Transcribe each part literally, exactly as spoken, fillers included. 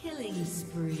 Killing spree.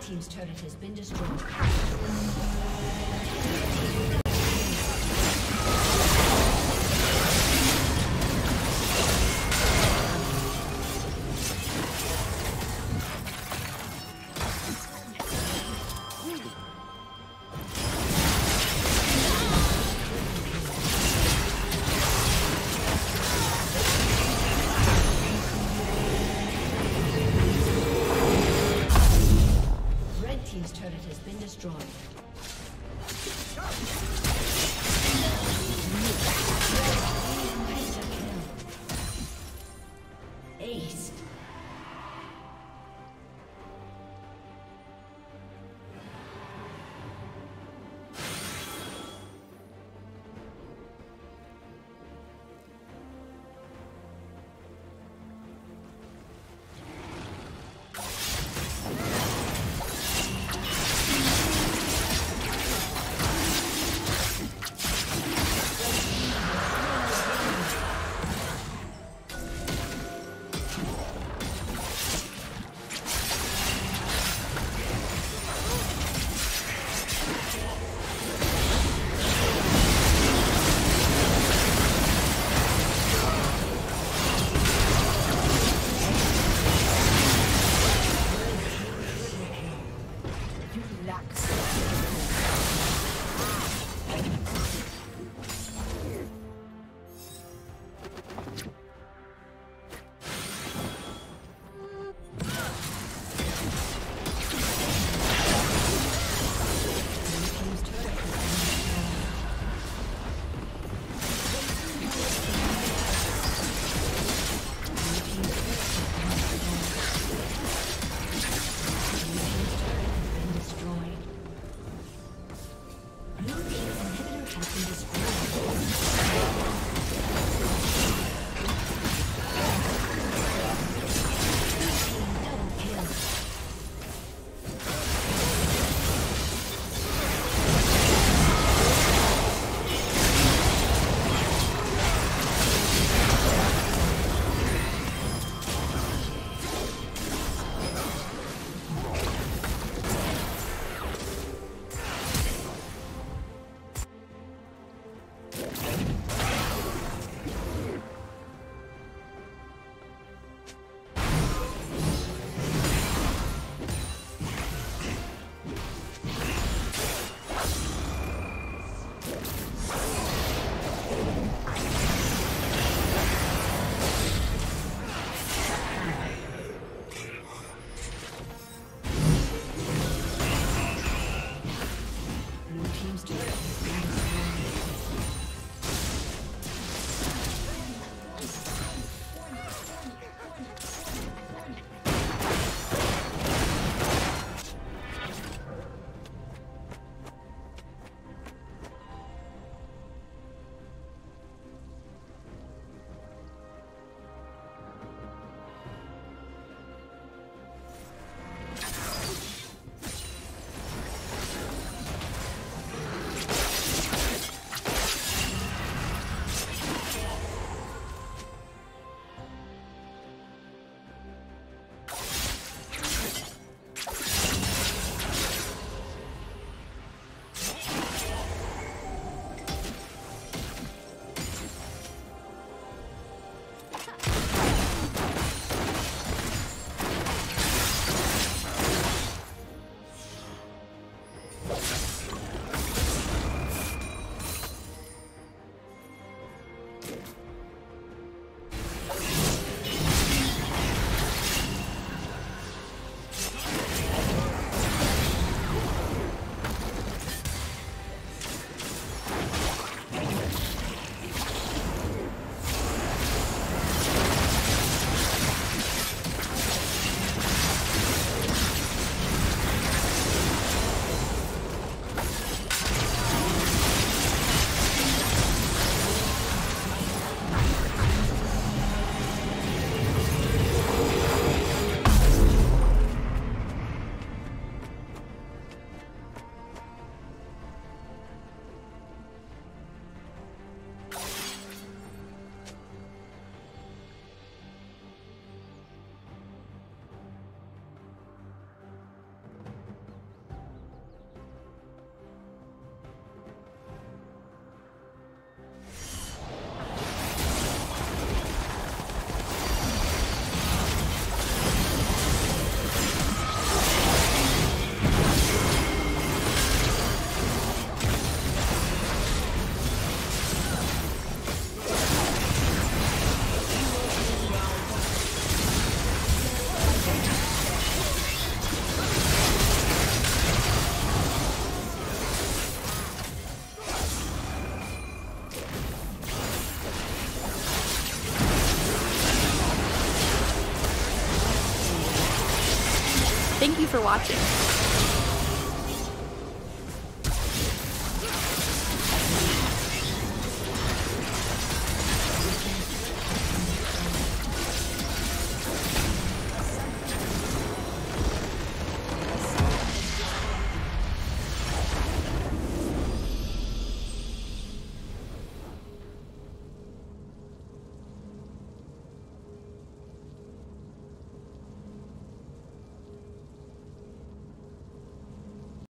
Team's turret has been destroyed. Team's turret has been destroyed. Thank you for watching.